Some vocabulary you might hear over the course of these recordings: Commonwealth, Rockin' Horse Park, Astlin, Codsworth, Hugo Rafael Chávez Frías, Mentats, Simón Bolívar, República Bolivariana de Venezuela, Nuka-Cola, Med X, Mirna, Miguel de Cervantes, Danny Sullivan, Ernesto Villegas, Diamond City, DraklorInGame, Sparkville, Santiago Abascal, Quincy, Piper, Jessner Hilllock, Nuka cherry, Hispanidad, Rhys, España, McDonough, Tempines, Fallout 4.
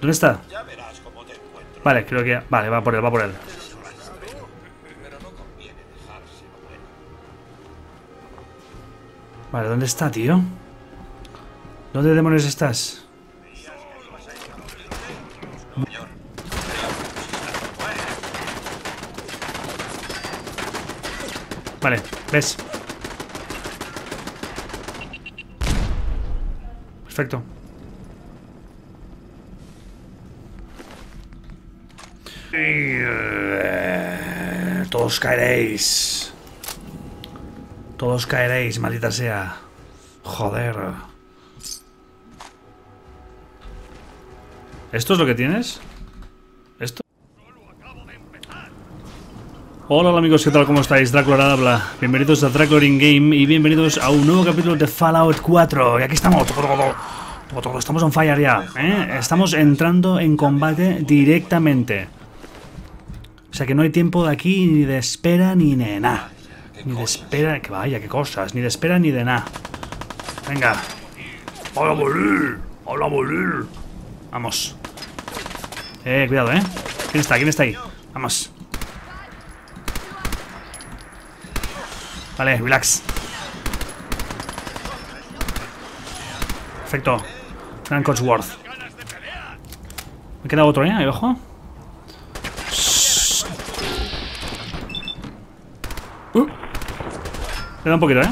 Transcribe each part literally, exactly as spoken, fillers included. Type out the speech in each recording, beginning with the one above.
¿Dónde está? Vale, creo que... Vale, va por él, va por él. Vale, ¿dónde está, tío? ¿Dónde demonios estás? Vale, ¿ves? Perfecto. Todos caeréis. Todos caeréis, maldita sea. Joder. ¿Esto es lo que tienes? ¿Esto? Hola, hola amigos, ¿qué tal? ¿Cómo estáis? Drácula habla. Bienvenidos a Drácula in Game y bienvenidos a un nuevo capítulo de Fallout cuatro. Y aquí estamos. Estamos on fire ya, ¿eh? Estamos entrando en combate directamente. O sea que no hay tiempo de aquí ni de espera ni de nada. Ni de espera, que vaya, qué cosas. Ni de espera ni de nada. Venga. ¡Hola, morir! ¡Hola, morir! Vamos. Eh, cuidado, eh. ¿Quién está? ¿Quién está ahí? Vamos. Vale, relax. Perfecto. Frank Codsworth. Me queda otro, eh, ahí abajo. Uh. Le da un poquito, eh.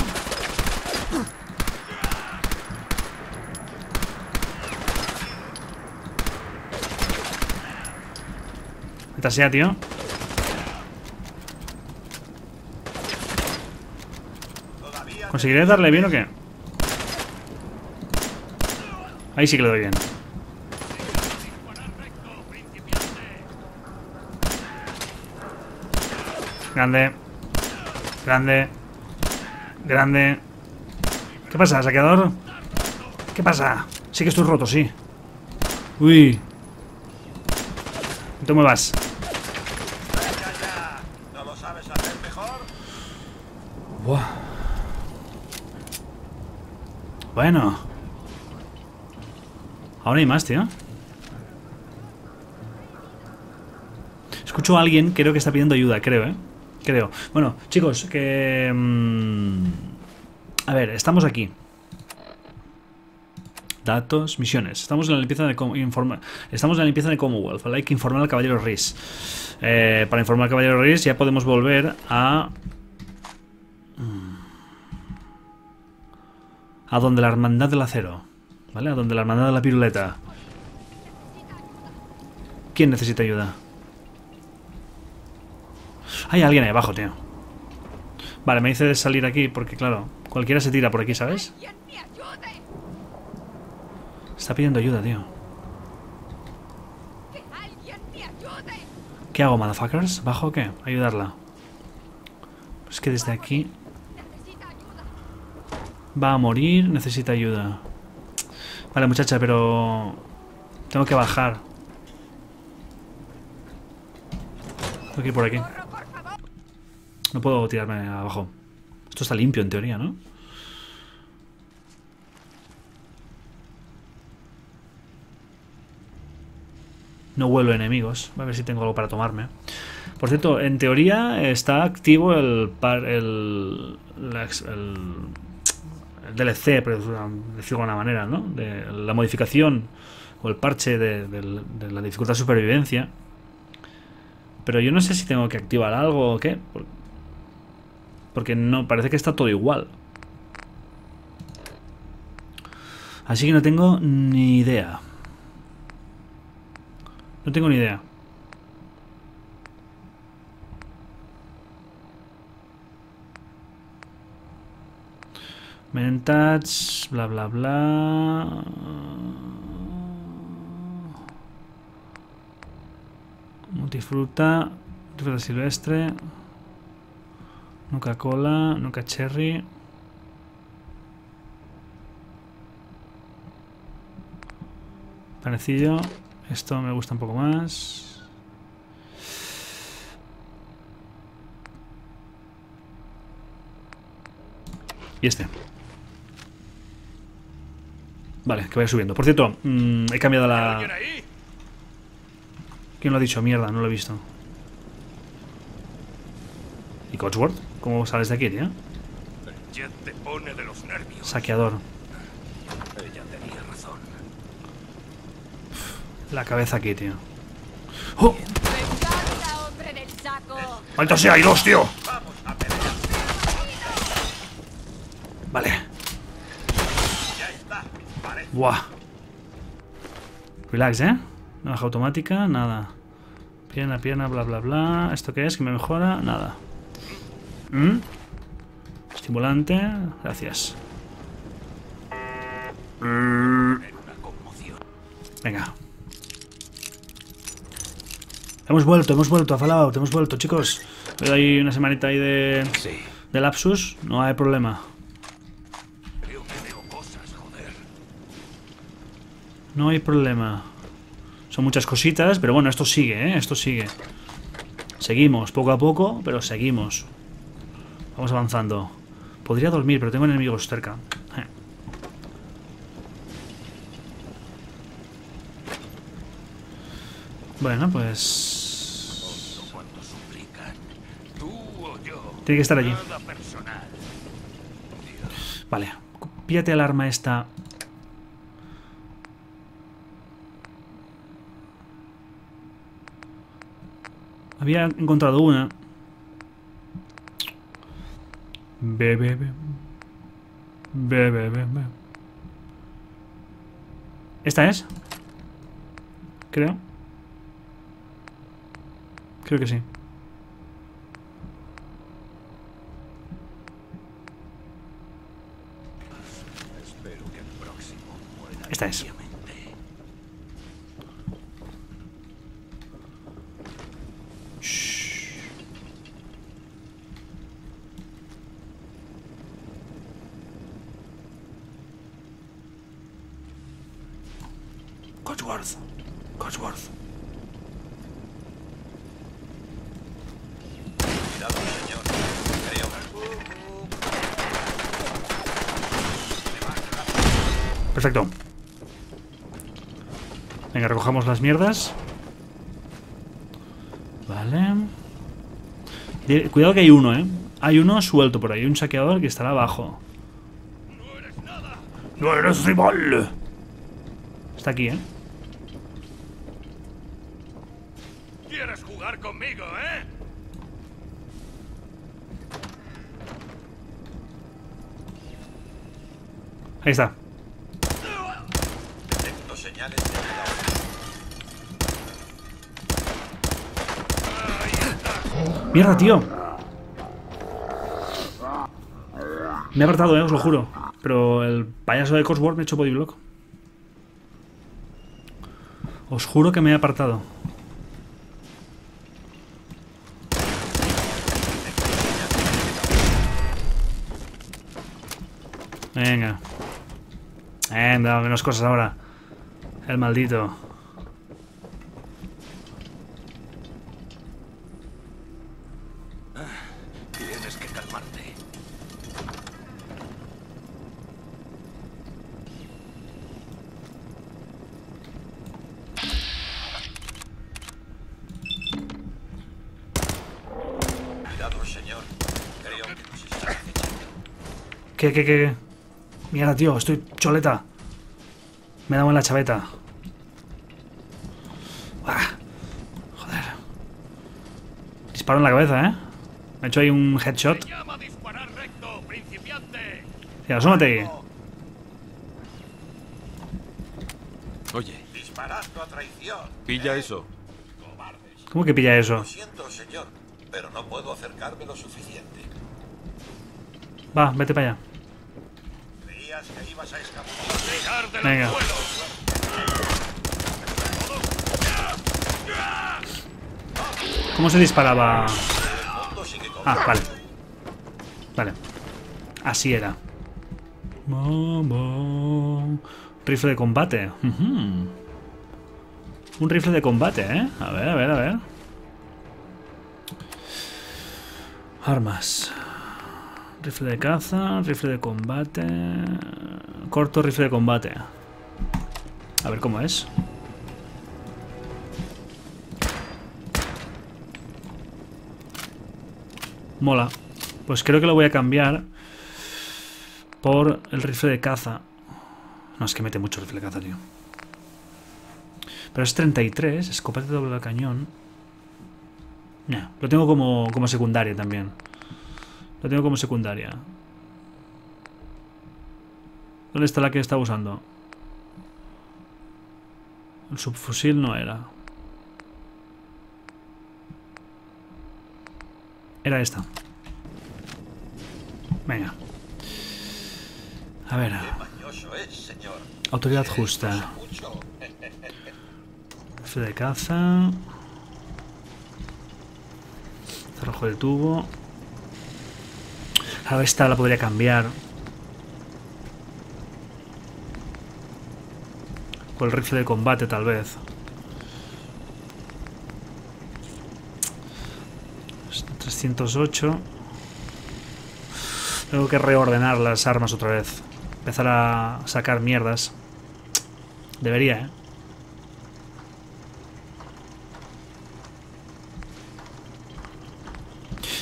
Esta sea, tío. ¿Conseguiré darle bien o qué? Ahí sí que le doy bien. Grande. Grande. Grande. ¿Qué pasa, saqueador? ¿Qué pasa? Sí que estoy roto, sí. Uy. ¿Tú me vas? ¿No lo sabes hacer mejor? Wow. Bueno. Ahora hay más, tío. Escucho a alguien, creo que está pidiendo ayuda, creo, ¿eh? Creo. Bueno, chicos, que... Mmm, a ver, estamos aquí. Datos, misiones. Estamos en la limpieza de, informa, estamos en la limpieza de Commonwealth, ¿vale? Hay que informar al caballero Rhys. Eh, para informar al caballero Rhys ya podemos volver a... A donde la hermandad del acero, ¿vale? A donde la hermandad de la piruleta. ¿Quién necesita ayuda? Hay alguien ahí abajo, tío. Vale, me dice de salir aquí porque, claro, cualquiera se tira por aquí, ¿sabes? Está pidiendo ayuda, tío. ¿Qué hago, motherfuckers? ¿Bajo o qué? Ayudarla. Es que desde aquí... Va a morir, necesita ayuda. Vale, muchacha, pero... Tengo que bajar. Tengo que ir por aquí. No puedo tirarme abajo. Esto está limpio en teoría, ¿no? No huelo enemigos. A ver si tengo algo para tomarme. Por cierto, en teoría está activo el... Par, el, el D L C, pero decirlo de una manera, ¿no? De la modificación o el parche de, de, de la dificultad de supervivencia. Pero yo no sé si tengo que activar algo o qué. Porque no, parece que está todo igual. Así que no tengo ni idea. No tengo ni idea. Mentats, bla bla bla. Multifruta, multifruta silvestre. Nuka-Cola, Nuka cherry. Panecillo. Esto me gusta un poco más. Y este. Vale, que vaya subiendo. Por cierto, mmm, he cambiado la... ¿Quién lo ha dicho? Mierda, no lo he visto. ¿Y Codsworth? ¿Cómo sales de aquí, tío? El jet te pone de los nervios. Saqueador. Ella tenía razón. La cabeza aquí, tío. ¡Oh! ¡Maldita sea! ¡Hay dos, tío! Vale. Buah. Relax, ¿eh? Navaja automática, nada. Pierna, pierna, bla, bla, bla. ¿Esto qué es? ¿Que me mejora? Nada. ¿Mm? Estimulante. Gracias. Venga. Hemos vuelto, hemos vuelto a Fallout, hemos vuelto, chicos. Me doy una semanita ahí de, sí. de lapsus, no hay problema. Creo que veo cosas, joder. No hay problema. Son muchas cositas, pero bueno, esto sigue, ¿eh? Esto sigue. Seguimos, poco a poco, pero seguimos. Vamos avanzando. Podría dormir, pero tengo enemigos cerca. Je. Bueno, pues... tiene que estar allí. Vale. Píllate el arma esta. Había encontrado una. Bebe. Bebe, bebe. ¿Esta es? Creo. Creo que sí. Esta es. Shh. Codsworth. Codsworth. Cuidado, señor. Creo. Perfecto. Venga, recojamos las mierdas. Vale. Cuidado que hay uno, ¿eh? Hay uno suelto por ahí, un saqueador que estará abajo. No eres nada. No eres rival. Está aquí, ¿eh? ¿Quieres jugar conmigo, eh? Ahí está. Detecto señales de... ¡Mierda, tío! Me ha apartado, eh, os lo juro. Pero el payaso de Codsworth me ha hecho bodyblock. Os juro que me he apartado. Venga. Venga, menos cosas ahora. El maldito. ¿Qué, qué, qué? Mierda, tío, estoy choleta. Me he dado en la chaveta. Uah. Joder. Disparo en la cabeza, ¿eh? Me he hecho ahí un headshot. Tío, asómate. Oye. Disparando a traición. Pilla eso. ¿Cómo que pilla eso? Lo siento, señor, pero no puedo acercarme lo suficiente. Va, vete para allá. Venga. ¿Cómo se disparaba? Ah, vale. Vale. Así era. Rifle de combate. Uh-huh. Un rifle de combate, ¿eh? A ver, a ver, a ver. Armas. Rifle de caza, rifle de combate... Corto rifle de combate. A ver cómo es. Mola. Pues creo que lo voy a cambiar por el rifle de caza. No, es que mete mucho el rifle de caza, tío. Pero es treinta y tres, escopeta de doble cañón. No, lo tengo como, como secundaria también. Lo tengo como secundaria. ¿Dónde está la que estaba usando? El subfusil no era. Era esta. Venga. A ver. Autoridad justa. F de caza. Cerrojo de tubo. Ahora esta la podría cambiar. Por el rifle de combate, tal vez. trescientos ocho. Tengo que reordenar las armas otra vez. Empezar a sacar mierdas. Debería, ¿eh?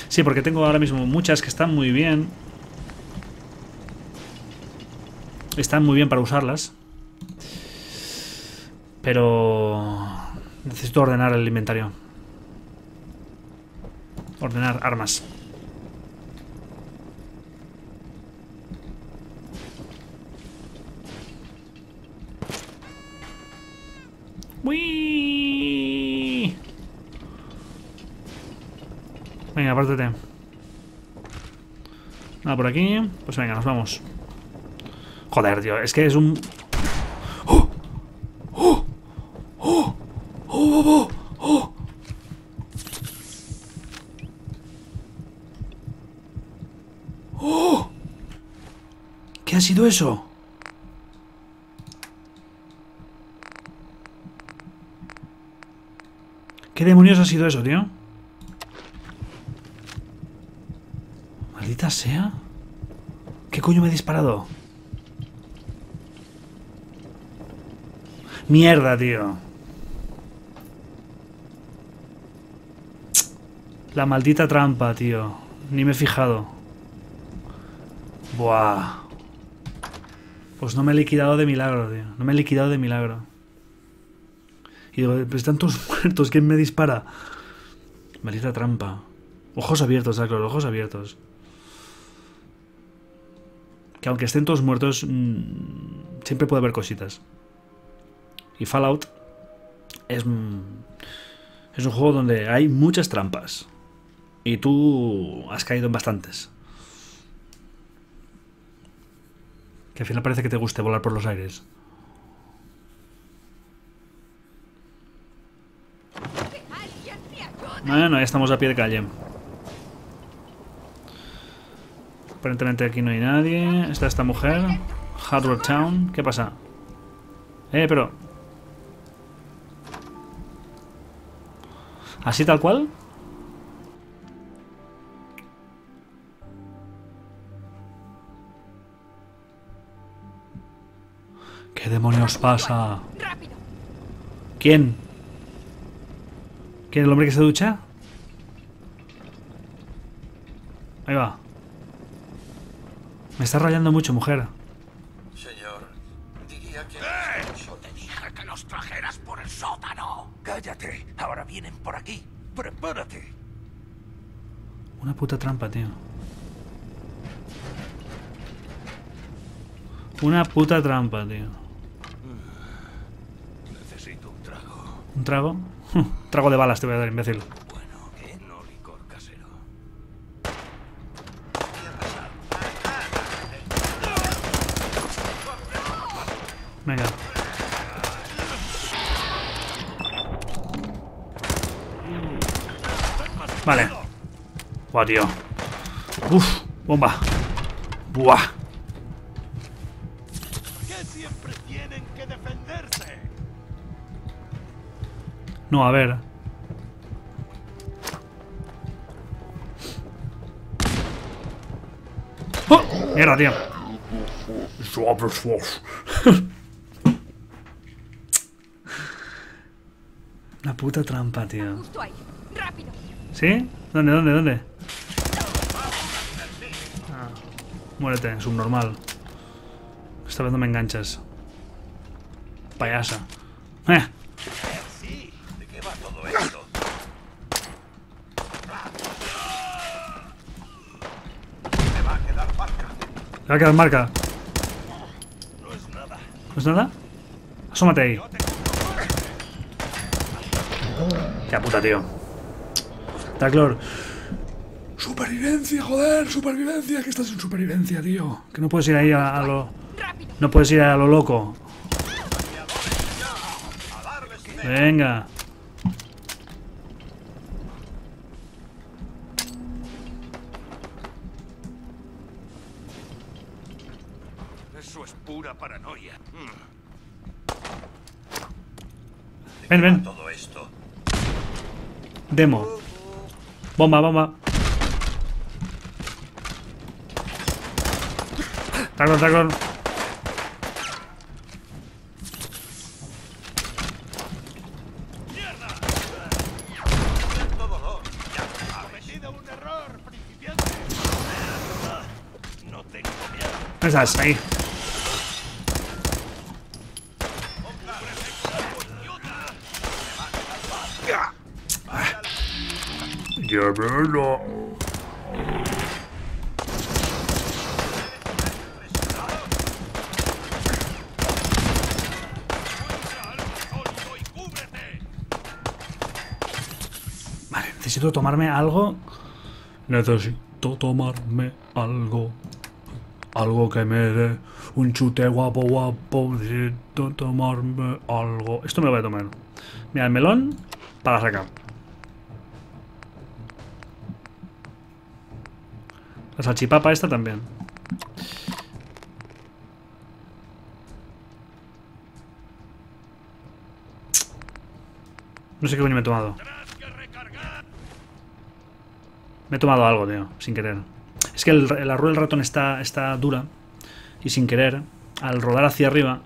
Sí, porque tengo ahora mismo muchas que están muy bien. Están muy bien para usarlas. Pero necesito ordenar el inventario. Ordenar armas. ¡Uy! Venga, apártate. Nada por aquí. Pues venga, nos vamos. Joder, tío. Es que es un... ¡Oh! ¡Oh! ¡Oh! ¡Oh! ¡Oh! ¡Oh! ¡Oh! ¿Qué ha sido eso? ¿Qué demonios ha sido eso, tío? Maldita sea. ¿Qué coño me ha disparado? Mierda, tío. La maldita trampa, tío. Ni me he fijado. Buah. Pues no me he liquidado de milagro, tío. No me he liquidado de milagro. Y digo, pues tantos muertos, ¿quién me dispara? Maldita trampa. Ojos abiertos, ah, claro, ojos abiertos. Que aunque estén todos muertos, mmm, siempre puede haber cositas. Y Fallout es, es un juego donde hay muchas trampas. Y tú has caído en bastantes. Que al final parece que te guste volar por los aires. Bueno, ya estamos a pie de calle. Aparentemente aquí no hay nadie. Está esta mujer. Hardware Town. ¿Qué pasa? Eh, pero... ¿Así tal cual? ¿Qué demonios pasa? ¿Quién? ¿Quién? ¿El hombre que se ducha? Ahí va. Me está rayando mucho, mujer. Señor, diría que... que los trajeras por el sótano. Cállate, ahora vienen por aquí. Prepárate. Una puta trampa, tío. Una puta trampa, tío. Necesito un trago. ¿Un trago? Un trago de balas te voy a dar, imbécil. Bueno, ¿qué? No licor casero. Venga. Vale. Buah, tío. Uf, bomba. Buah. No, a ver. ¡Oh! Mierda, tío. Una puta trampa, tío. ¿Sí? ¿Dónde, dónde, dónde? Ah, muérete, subnormal. Esta vez no me enganchas. Payasa. Eh. Va a quedar marca. No es nada. ¿No es nada? Asómate ahí. Ya puta, tío. Taclor. Supervivencia, joder, supervivencia. Que estás en supervivencia, tío. Que no puedes ir ahí a, a lo... No puedes ir a lo loco. Venga. Ven, ven. Demo. Bomba, bomba. Tacón, tacón. Esas, ahí. Vale, necesito tomarme algo. Necesito tomarme algo. Algo que me dé un chute guapo, guapo. Necesito tomarme algo. Esto me lo voy a tomar. Mira, el melón para sacar. La salchipapa esta también. No sé qué coño me he tomado. Me he tomado algo, tío, sin querer. Es que el, la rueda del ratón está, está dura. Y sin querer, al rodar hacia arriba...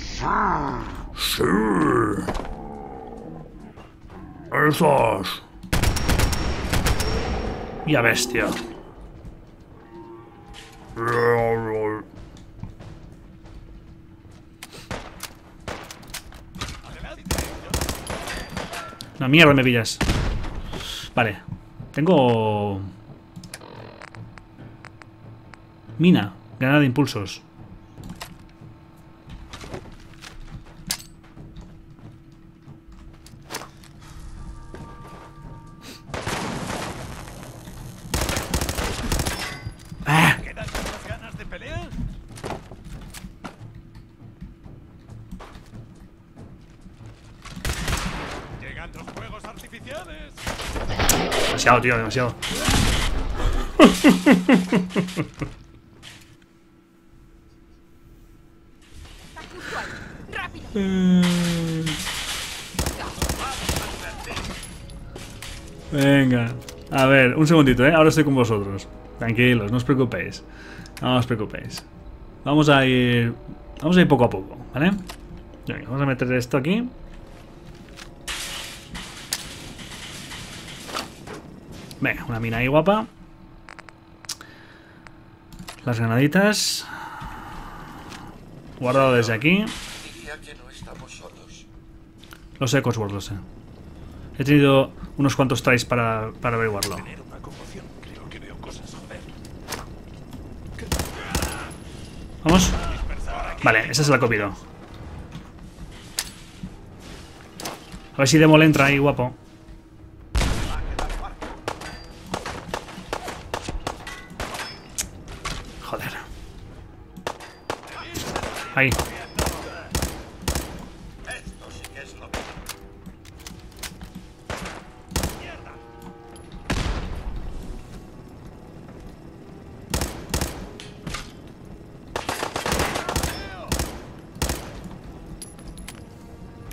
Sí. Esos. Ya ves, tío. No, mierda, me pillas. Vale. Tengo... Mina. Granada de impulsos. Demasiado, tío, demasiado. Venga. A ver, un segundito, ¿eh? Ahora estoy con vosotros. Tranquilos, no os preocupéis. No os preocupéis. Vamos a ir... Vamos a ir poco a poco, ¿vale? Venga, vamos a meter esto aquí. Venga, una mina ahí guapa. Las granaditas. Guardado desde aquí. Lo sé, Codsworth, lo sé. He tenido unos cuantos tries para, para averiguarlo. Vamos. Vale, esa se la copió. A ver si Demol entra ahí, guapo. Ahí.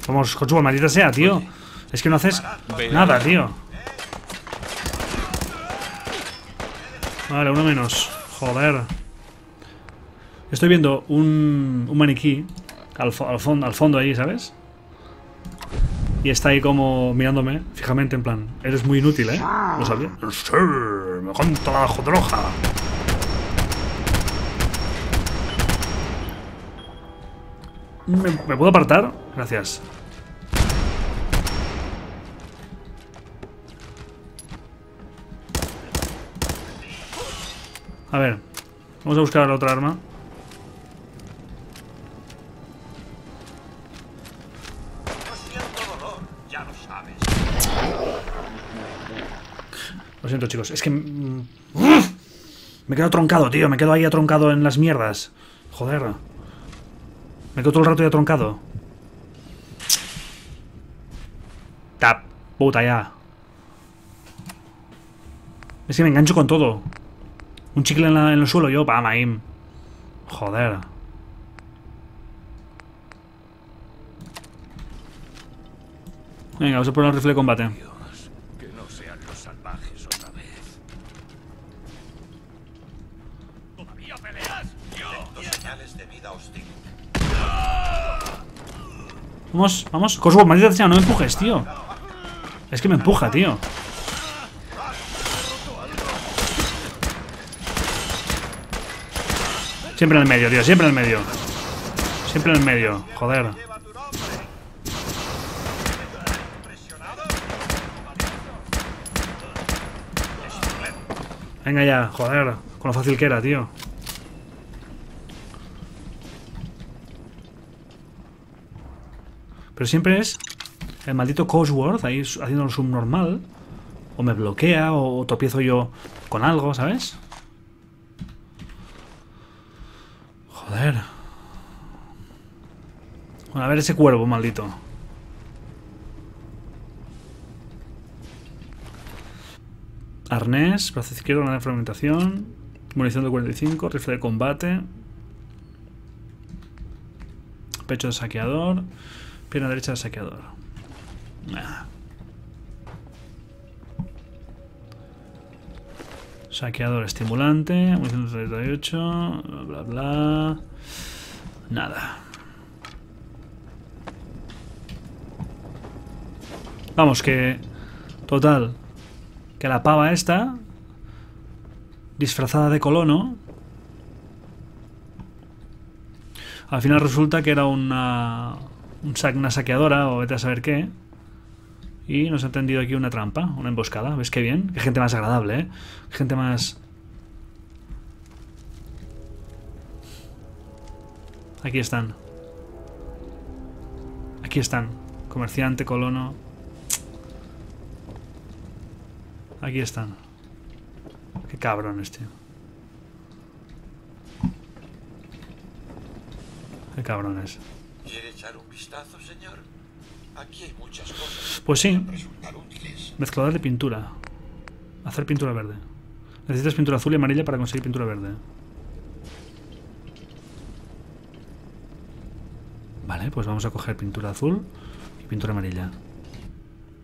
Vamos, Codsworth, maldita sea, tío. Es que no haces nada, tío. Vale, uno menos. Joder. Estoy viendo un, un maniquí Al, fo al, fon al fondo allí, ¿sabes? Y está ahí como mirándome fijamente en plan, eres muy inútil, ¿eh? ¿Lo sabía? Sí, me encanta la jodroja. ¿Me, ¿Me puedo apartar? Gracias. A ver, vamos a buscar otra arma. Lo siento, chicos, es que... me quedo troncado, tío, me quedo ahí atroncado en las mierdas. Joder. Me quedo todo el rato ya atroncado. Ta puta ya. Es que me engancho con todo. Un chicle en, la, en el suelo, yo, pa, maim. Joder. Venga, vamos a poner el rifle de combate. Dios, que no sean los salvajes otra vez. ¿Todavía peleas? Dios, señales de vida hostil. Vamos, vamos. Codsworth, maldita sea, no me empujes, tío. Es que me empuja, tío. Siempre en el medio, tío, siempre en el medio. Siempre en el medio, joder. Venga ya, joder, con lo fácil que era, tío. Pero siempre es el maldito Codsworth ahí haciendo un subnormal. O me bloquea, o tropiezo yo con algo, ¿sabes? Joder. Bueno, a ver ese cuervo, maldito. Arnés, brazo izquierdo, granada de fragmentación. Munición de cuarenta y cinco, rifle de combate. Pecho de saqueador. Pierna derecha de saqueador. Nah. Saqueador estimulante, mil ciento treinta y ocho, bla bla bla. Nada. Vamos, que. Total. Que la pava esta, disfrazada de colono, al final resulta que era una. Una saqueadora o vete a saber qué. Y nos ha tendido aquí una trampa, una emboscada. ¿Ves qué bien? Qué gente más agradable, ¿eh? Qué gente más... Aquí están. Aquí están. Comerciante, colono. Aquí están. Qué cabrones, tío. Qué cabrones. ¿Quiere echar un vistazo, señor? Aquí hay muchas cosas. Pues sí. Mezclador de pintura. Hacer pintura verde. Necesitas pintura azul y amarilla para conseguir pintura verde. Vale, pues vamos a coger pintura azul y pintura amarilla.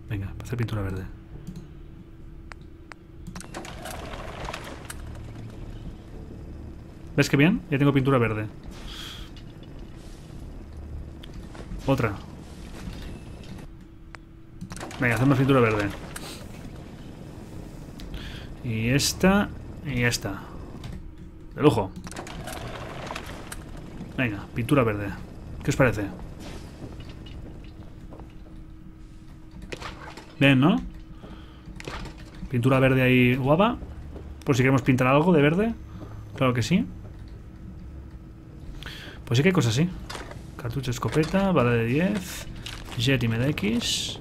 Venga, para hacer pintura verde. ¿Ves que bien? Ya tengo pintura verde. Otra. Venga, hacemos pintura verde. Y esta. Y esta. De lujo. Venga, pintura verde. ¿Qué os parece? Bien, ¿no? Pintura verde ahí guapa. Por si queremos pintar algo de verde. Claro que sí. Pues sí que hay cosas así. Cartucho, escopeta, bala de diez. Jet y Med X.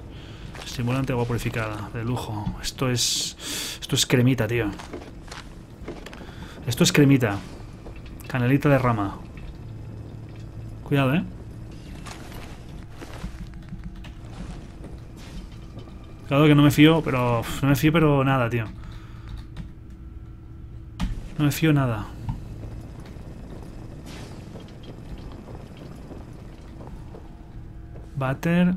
Estimulante, agua purificada, de lujo. Esto es... Esto es cremita, tío. Esto es cremita. Canelita de rama. Cuidado, eh. Claro que no me fío, pero... No me fío, pero nada, tío. No me fío nada. Váter.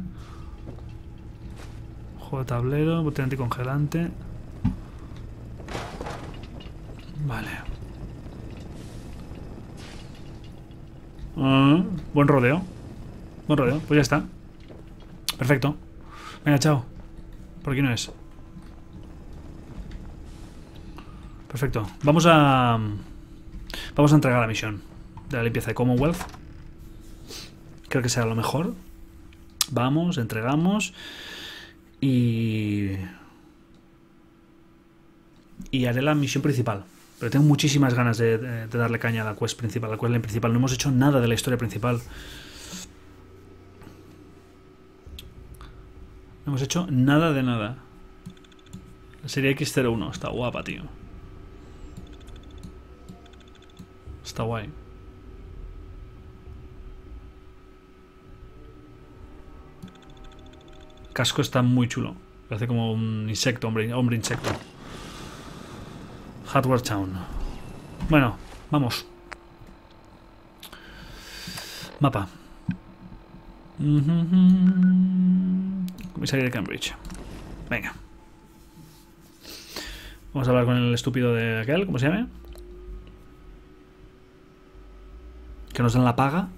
Juego de tablero, botella anticongelante. Vale. Uh, buen rodeo. Buen rollo, pues ya está. Perfecto. Venga, chao. Por aquí no es. Perfecto. Vamos a... Vamos a entregar la misión de la limpieza de Commonwealth. Creo que será lo mejor. Vamos, entregamos. Y... Y haré la misión principal. Pero tengo muchísimas ganas de, de, de darle caña a la quest principal. La quest principal. No hemos hecho nada de la historia principal. No hemos hecho nada de nada. La serie equis cero uno. Está guapa, tío. Está guay. El casco está muy chulo. Parece como un insecto, hombre, hombre insecto. Hardware Town. Bueno, vamos. Mapa. Mm-hmm. Comisaría de Cambridge. Venga. Vamos a hablar con el estúpido de aquel, ¿cómo se llama? Que nos dan la paga.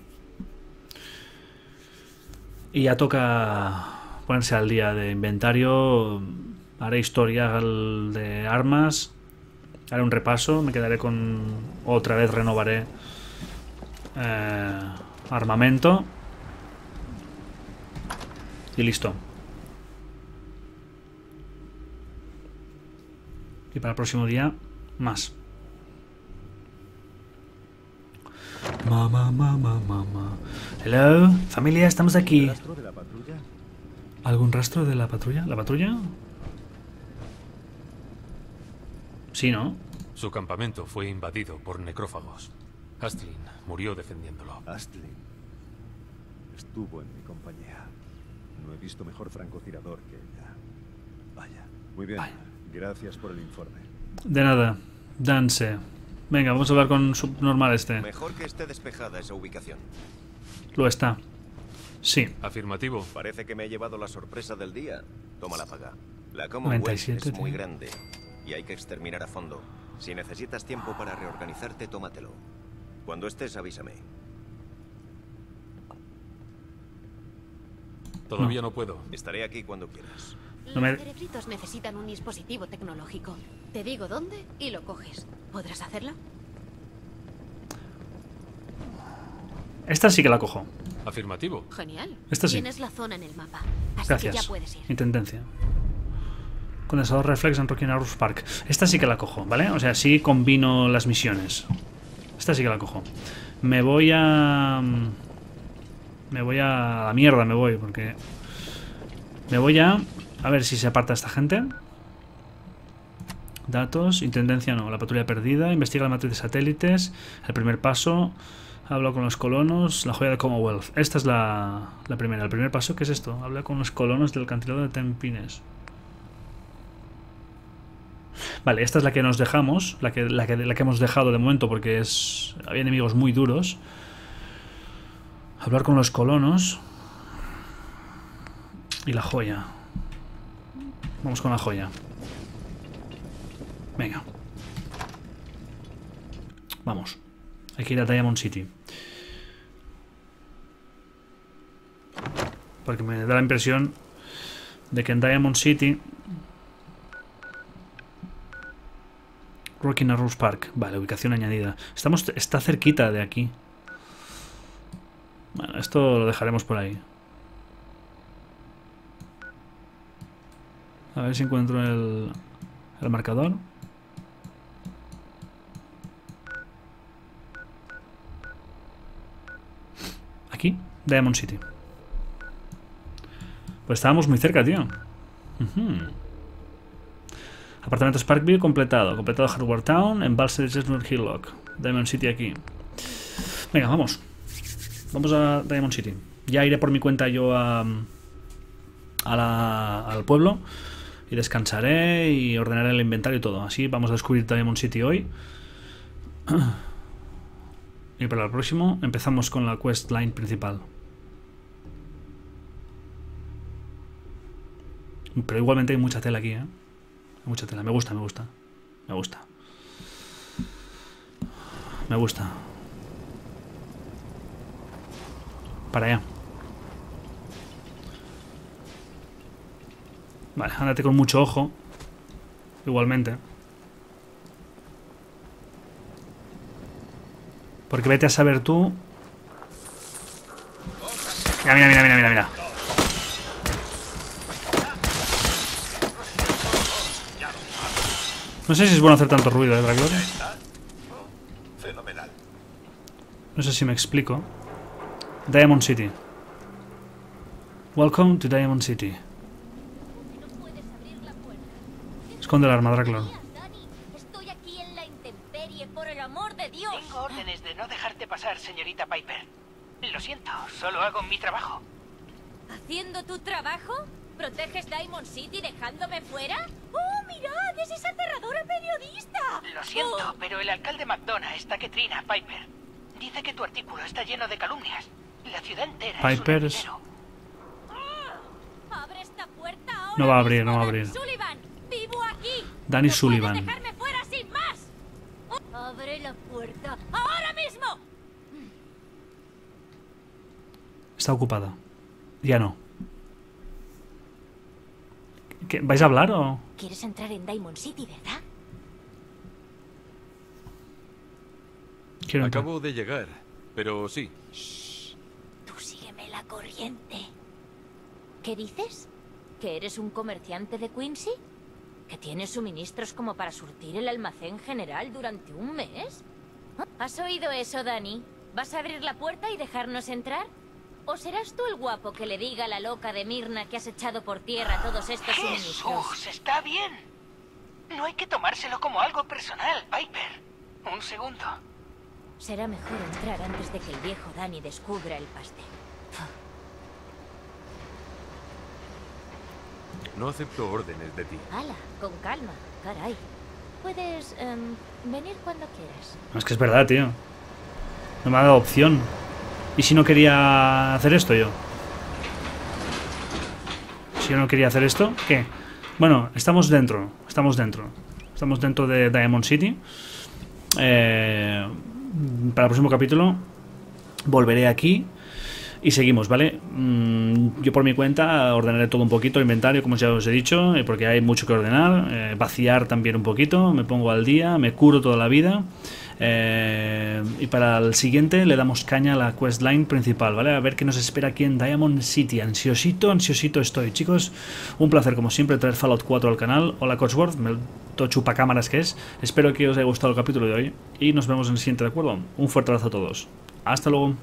Y ya toca ponerse al día de inventario. Haré historia de armas. Haré un repaso, me quedaré con... Otra vez renovaré eh, armamento. Y listo. Y para el próximo día, más. Mamá, mamá, mamá. Hello, familia, estamos aquí. ¿Algún rastro de la patrulla? ¿La patrulla? Sí, ¿no? Su campamento fue invadido por necrófagos. Astlin murió defendiéndolo. Astlin estuvo en mi compañía. No he visto mejor francotirador que ella. Vaya. Muy bien. Vaya. Gracias por el informe. De nada. Dance. Venga, vamos a hablar con subnormal este. Mejor que esté despejada esa ubicación. Lo está. Sí. Afirmativo. Parece que me he llevado la sorpresa del día. Toma la paga. La Commonwealth es muy grande. Y hay que exterminar a fondo. Si necesitas tiempo para reorganizarte, tómatelo. Cuando estés, avísame. Todavía no, no puedo. Estaré aquí cuando quieras. Los cerebritos necesitan un dispositivo tecnológico. Te digo dónde y lo coges. ¿Podrás hacerlo? Esta sí que la cojo. Afirmativo. Genial. Esta sí. Tienes la zona en el mapa. Así Gracias. Que ya puedes ir. Intendencia. Condensador Reflex en Rockin' Horse Park. Esta sí que la cojo, ¿vale? O sea, sí combino las misiones. Esta sí que la cojo. Me voy a... Me voy a... la mierda me voy, porque... Me voy a... A ver si se aparta esta gente. Datos. Intendencia no. La patrulla perdida. Investiga la matriz de satélites. El primer paso. Hablo con los colonos. La joya de Commonwealth. Esta es la, la primera. El primer paso, ¿qué es esto? Habla con los colonos del cantilado de Tempines. Vale, esta es la que nos dejamos, la que, la que, la que hemos dejado de momento porque es, había enemigos muy duros. Hablar con los colonos. Y la joya. Vamos con la joya. Venga. Vamos. Hay que ir a Diamond City. Porque me da la impresión de que en Diamond City... Rockin' Horse Park. Vale, ubicación añadida. Estamos, está cerquita de aquí. Bueno, esto lo dejaremos por ahí. A ver si encuentro el, el marcador. Aquí, Diamond City. Pues estábamos muy cerca, tío. Uh-huh. Apartamento Sparkville completado. Completado Hardware Town. Embalse de Jessner Hilllock. Diamond City aquí. Venga, vamos. Vamos a Diamond City. Ya iré por mi cuenta yo a, a la, al pueblo. Y descansaré y ordenaré el inventario y todo. Así vamos a descubrir Diamond City hoy. Y para el próximo empezamos con la quest line principal. Pero igualmente hay mucha tela aquí, ¿eh? Mucha tela, me gusta, me gusta. Me gusta. Me gusta. Para allá. Vale, ándate con mucho ojo. Igualmente. Porque vete a saber tú. Mira, mira, mira, mira, mira, mira. No sé si es bueno hacer tanto ruido, ¿eh, Dragloria? No sé si me explico. Diamond City. Welcome to Diamond City. Esconde el arma, Dragloria. Estoy aquí en la intemperie, por el amor de Dios. Tengo órdenes de no dejarte pasar, señorita Piper. Lo siento, solo hago mi trabajo. ¿Haciendo tu trabajo? ¿Proteges Diamond City dejándome fuera? ¡Oh, mirad! ¡Es esa aterradora periodista! Lo siento, oh. pero el alcalde McDonough está que trina, Piper. Dice que tu artículo está lleno de calumnias. La ciudad entera Piper es un es... Abre esta puerta ahora. No va a abrir, no va a abrir. Sullivan, vivo aquí. Danny no Sullivan. Puedes dejarme fuera sin más. Oh. Abre la puerta ahora mismo. Está ocupada. Ya no. ¿Qué, vais a hablar o...? ¿Quieres entrar en Diamond City, verdad? Quiero Acabo entrar. de llegar, pero sí. Shh. Tú sígueme la corriente. ¿Qué dices? ¿Que eres un comerciante de Quincy? ¿Que tienes suministros como para surtir el almacén general durante un mes? ¿Has oído eso, Danny? ¿Vas a abrir la puerta y dejarnos entrar? ¿O serás tú el guapo que le diga a la loca de Mirna que has echado por tierra todos estos suministros? ¡Jesús! ¡Está bien! No hay que tomárselo como algo personal, Piper. Un segundo. Será mejor entrar antes de que el viejo Danny descubra el pastel. No acepto órdenes de ti. ¡Hala! Con calma, caray. Puedes um, venir cuando quieras. Es que es verdad, tío. No me ha dado opción. ¿Y si no quería hacer esto yo? Si yo no quería hacer esto, ¿qué? Bueno, estamos dentro, estamos dentro. Estamos dentro de Diamond City. Eh, para el próximo capítulo volveré aquí y seguimos, ¿vale? Mm, yo por mi cuenta ordenaré todo un poquito, inventario, como ya os he dicho, porque hay mucho que ordenar. Eh, vaciar también un poquito, me pongo al día, me curo toda la vida. Eh, y para el siguiente le damos caña a la questline principal, ¿vale? A ver qué nos espera aquí en Diamond City. Ansiosito, ansiosito estoy, chicos. Un placer, como siempre, traer Fallout cuatro al canal. Hola, Codsworth, me to chupacámaras que es. Espero que os haya gustado el capítulo de hoy y nos vemos en el siguiente, ¿de acuerdo? Un fuerte abrazo a todos. Hasta luego.